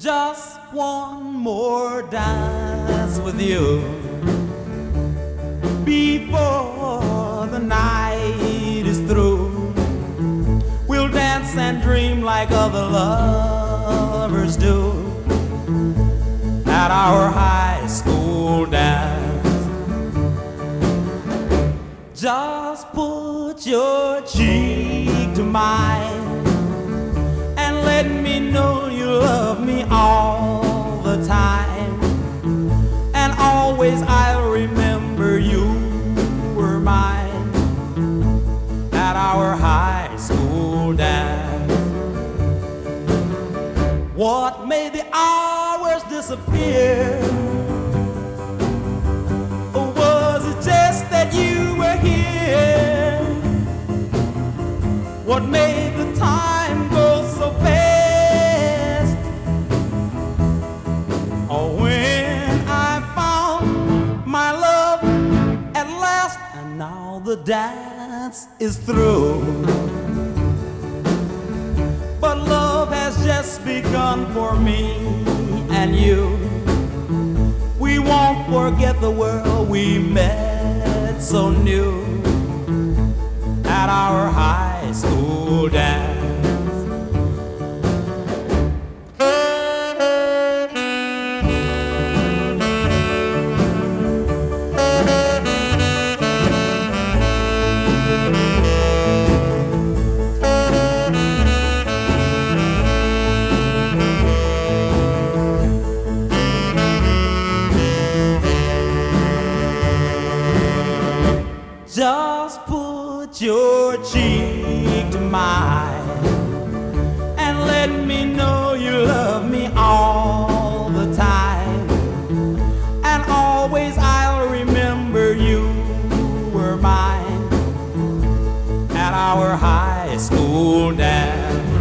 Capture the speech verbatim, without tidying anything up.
Just one more dance with you before the night is through. We'll dance and dream like other lovers do at our high school dance. Just put your cheek to mine and let me know you love me all the time, and always I'll remember you were mine at our high school dance. What made the hours disappear? Or was it just that you were here? What made the time go so fast? Now the dance is through, but love has just begun for me and you. We won't forget the world we met so new at our high school dance. Just put your cheek to mine and let me know you love me all the time, and always I'll remember you were mine at our high school dance.